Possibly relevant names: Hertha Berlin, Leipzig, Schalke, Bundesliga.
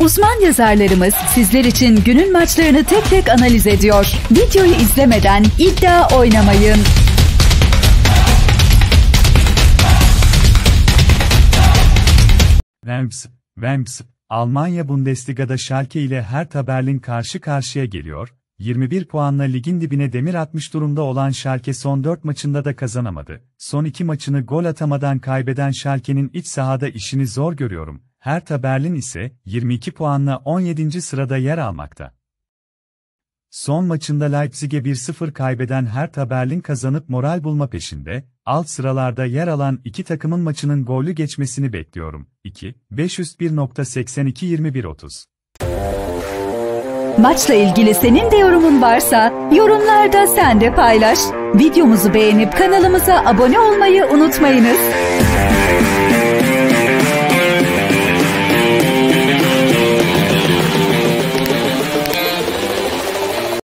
Uzman yazarlarımız sizler için günün maçlarını tek tek analiz ediyor. Videoyu izlemeden iddia oynamayın. Rams, Almanya Bundesliga'da Schalke ile Hertha Berlin karşı karşıya geliyor. 21 puanla ligin dibine demir atmış durumda olan Schalke son 4 maçında da kazanamadı. Son 2 maçını gol atamadan kaybeden Schalke'nin iç sahada işini zor görüyorum. Hertha Berlin ise 22 puanla 17. sırada yer almakta. Son maçında Leipzig'e 1-0 kaybeden Hertha Berlin kazanıp moral bulma peşinde, alt sıralarda yer alan iki takımın maçının gollü geçmesini bekliyorum. 2-501.82-21-30 Maçla ilgili senin de yorumun varsa, yorumlarda sen de paylaş. Videomuzu beğenip kanalımıza abone olmayı unutmayınız.